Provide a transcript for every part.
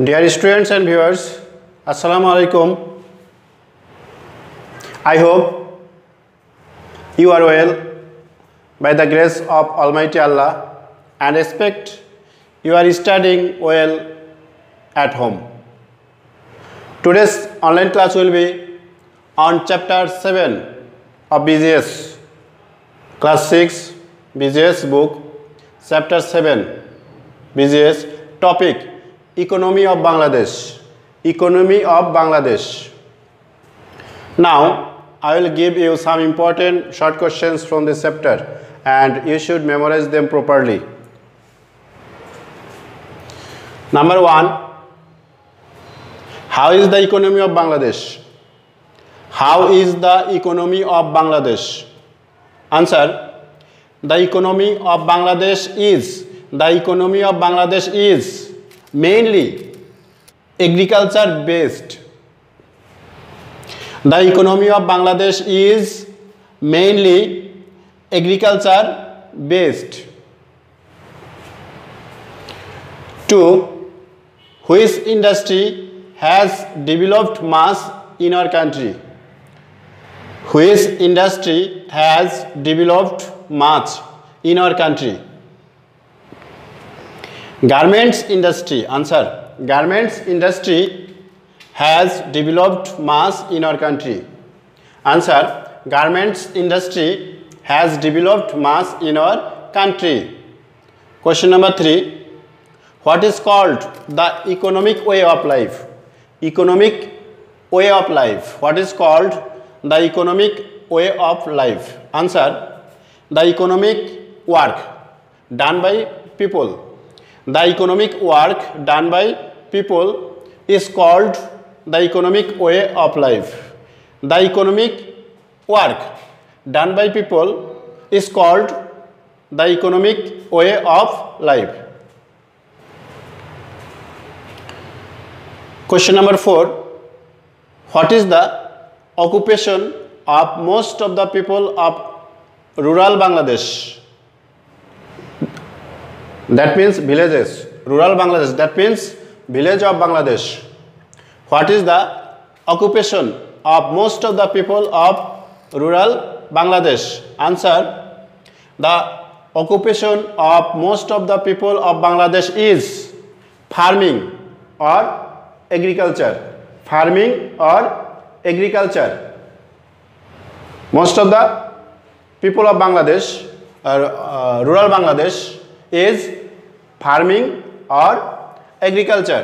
Dear students and viewers, अस्सलाम वालेकुम। I hope you are well by the grace of almighty Allah and expect you are studying well at home. Today's online class will be on chapter 7 of BGS, class 6 BGS book, chapter 7 BGS, topic economy of Bangladesh, economy of Bangladesh. Now I will give you some important short questions from this chapter and you should memorize them properly. Number 1, how is the economy of Bangladesh? How is the economy of Bangladesh? Answer: the economy of Bangladesh is, the economy of Bangladesh is mainly agriculture based. The economy of Bangladesh is mainly agriculture based. 2, which industry has developed mass in our country? Which industry has developed mass in our country? Garments industry. Answer: garments industry has developed mass in our country. Answer: garments industry has developed mass in our country. Question number 3, what is called the economic way of life? Economic way of life. What is called the economic way of life? Answer: the economic work done by people. The economic work done by people is called the economic way of life. The economic work done by people is called the economic way of life. Question number 4, what is the occupation of most of the people of rural Bangladesh? That means villages, rural Bangladesh, that means village of Bangladesh. What is the occupation of most of the people of rural Bangladesh? Answer: the occupation of most of the people of Bangladesh is farming or agriculture. Farming or agriculture. Most of the people of Bangladesh, rural Bangladesh, is farming or agriculture.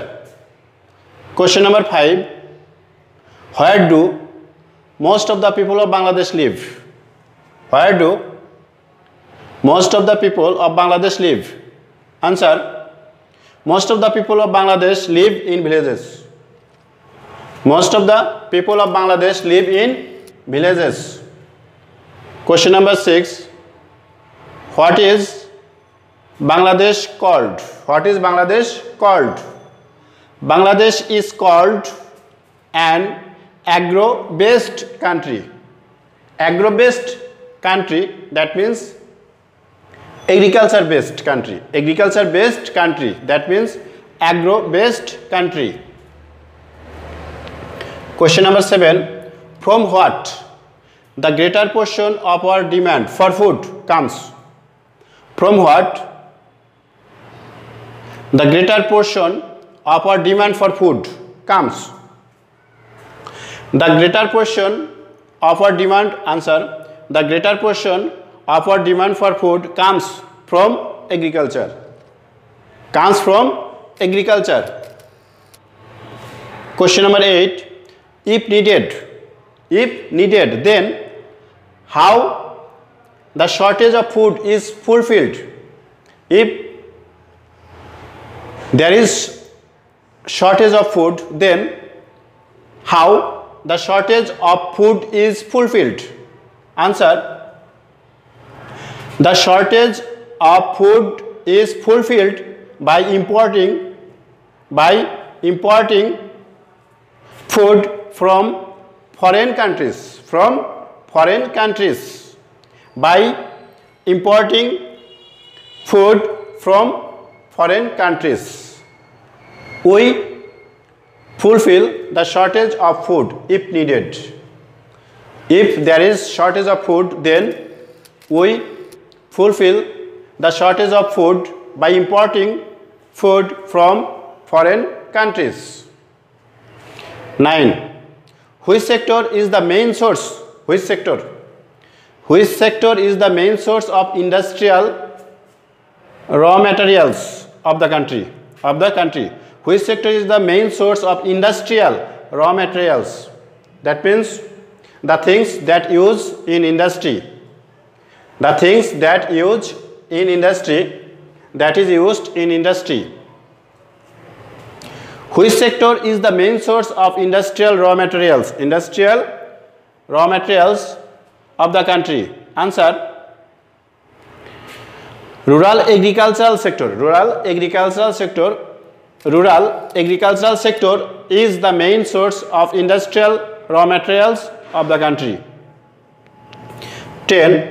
Question number 5, where do most of the people of Bangladesh live? Where do most of the people of Bangladesh live? Answer: most of the people of Bangladesh live in villages. Most of the people of Bangladesh live in villages. Question number 6, what is Bangladesh called? What is Bangladesh called? Bangladesh is called an agro-based country. Agro-based country, that means agriculture-based country. Agriculture-based country, that means agro-based country. Question number 7, from what the greater portion of our demand for food comes? From what the greater portion of our demand for food comes? The greater portion of our demand, answer, the greater portion of our demand for food comes from agriculture. Comes from agriculture. Question number 8, if needed, then how the shortage of food is fulfilled? If there is shortage of food, then how the shortage of food is fulfilled? Answer: the shortage of food is fulfilled by importing food from foreign countries. From foreign countries, by importing food from foreign countries, we Fulfill the shortage of food if needed. If there is shortage of food, then we fulfill the shortage of food by importing food from foreign countries. 9. Which sector is the main source? Which sector? Which sector is the main source of industrial raw materials of the country? Which sector is the main source of industrial raw materials? That means the things that use in industry. The things that use in industry, that is used in industry. Which sector is the main source of industrial raw materials? Industrial raw materials of the country. Answer: rural agricultural sector. Rural agricultural sector is the main source of industrial raw materials of the country. 10.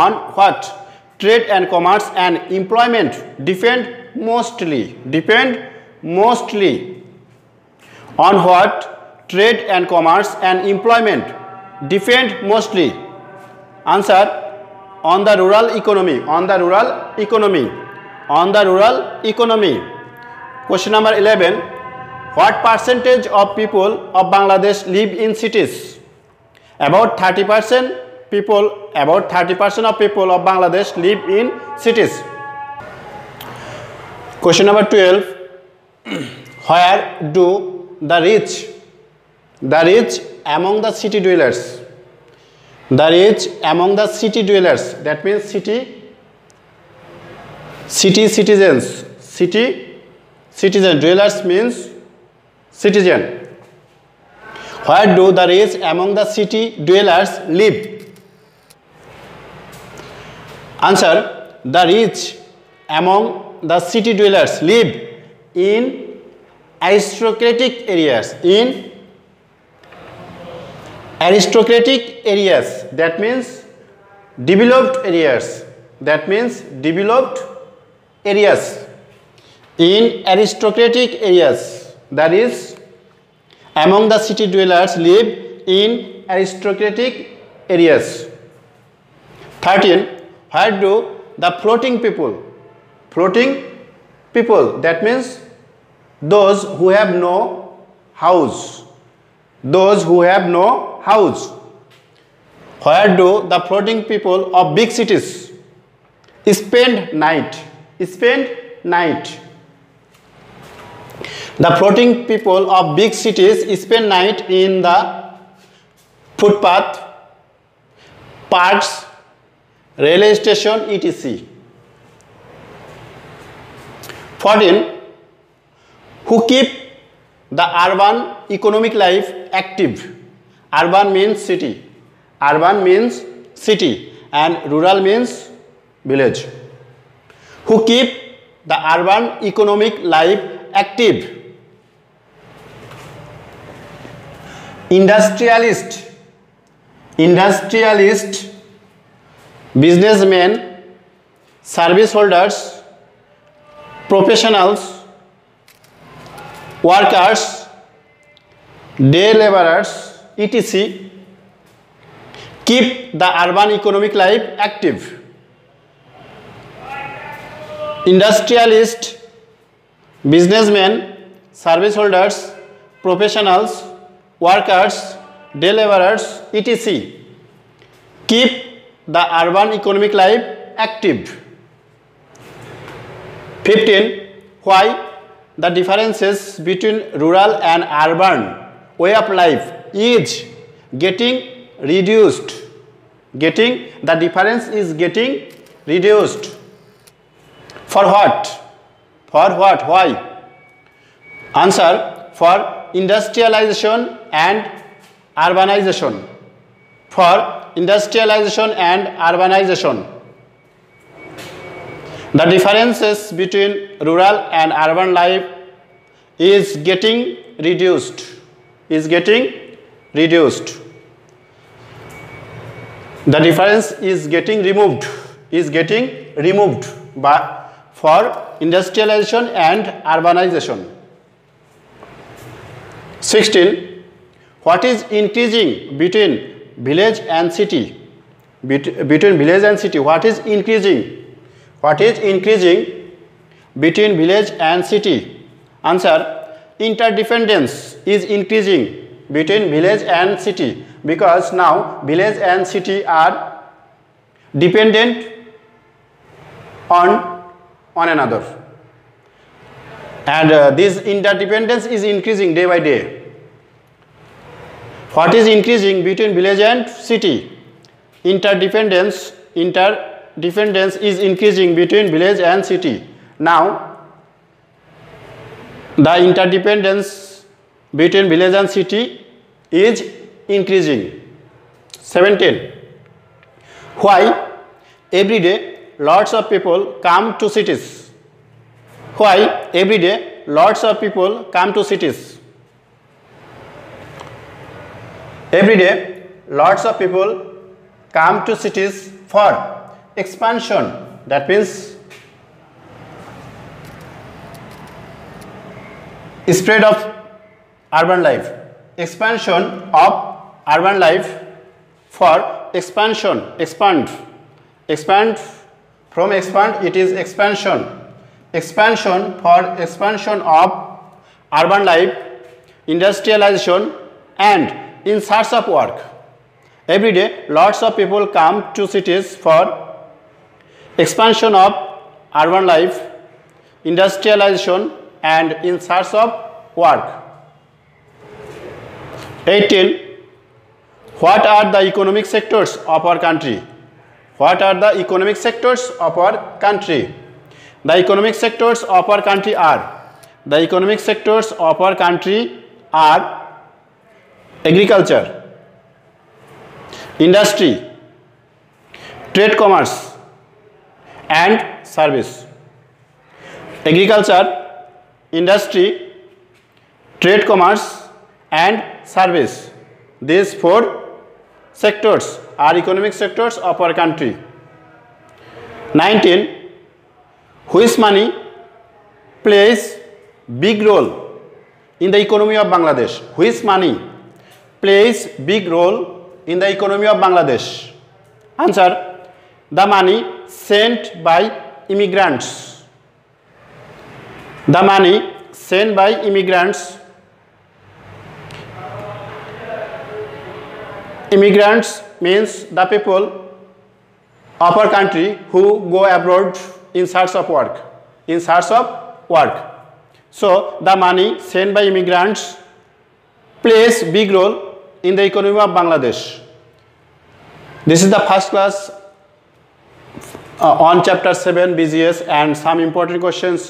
On what trade and commerce and employment depend mostly? On what trade and commerce and employment depend mostly? Answer: on the rural economy. Question number 11. What percentage of people of Bangladesh live in cities? About 30% people, about 30% of people of Bangladesh live in cities. Question number 12. Where do the rich among the city dwellers? The rich among the city dwellers, that means city citizens, dwellers means citizen. Where do the rich among the city dwellers live? Answer: the rich among the city dwellers live in aristocratic areas, that means developed areas, in aristocratic areas. That is, among the city dwellers live in aristocratic areas. 13. Where do the floating people, that means those who have no house, where do the floating people of big cities spend night? The floating people of big cities spend night in the footpath, parks, railway station, etc. 14. Who keep the urban economic life active? Urban means city, and rural means village. Who keep the urban economic life active? Industrialists, businessmen, service holders, professionals, workers, day laborers, etc. Keep the urban economic life active. Industrialists, businessmen, service holders, professionals, workers, day laborers, etc. Keep the urban economic life active. 15. Why the differences between rural and urban way of life is getting reduced? The difference is getting reduced. For what? Why? Answer: for industrialization and urbanization. The differences between rural and urban life is getting reduced. The difference is getting removed, but for industrialization and urbanization. 16. What is increasing between village and city? Between village and city, what is increasing? What is increasing between village and city? Answer, interdependence is increasing between village and city, because now village and city are dependent on another, and this interdependence is increasing day by day. What is increasing between village and city? Interdependence is increasing between village and city. Now the interdependence between village and city is increasing. 17. Why every day lots of people come to cities? Why every day lots of people come to cities? Every day lots of people come to cities for expansion. That means spread of urban life, expansion of urban life, for expansion, expand, from expand it is expansion, for expansion of urban life, industrialization, and in search of work. Every day lots of people come to cities for expansion of urban life, industrialization, and in search of work. 18. What are the economic sectors of our country? What are the economic sectors of our country? The economic sectors of our country are, agriculture, industry, trade, commerce, and service. Agriculture, industry, trade, commerce, and service. These four sectors are economic sectors of our country. 19. Which money plays big role in the economy of Bangladesh? Which money plays big role in the economy of Bangladesh? Answer, the money sent by immigrants. The money sent by immigrants. Immigrants means the people of our country who go abroad in search of work. So the money sent by immigrants plays big role in the economy of Bangladesh. This is the first class on chapter 7 BGS, and some important questions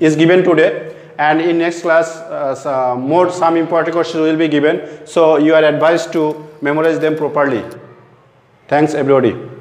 is given today, and in next class some important questions will be given, so you are advised to memorize them properly. Thanks everybody.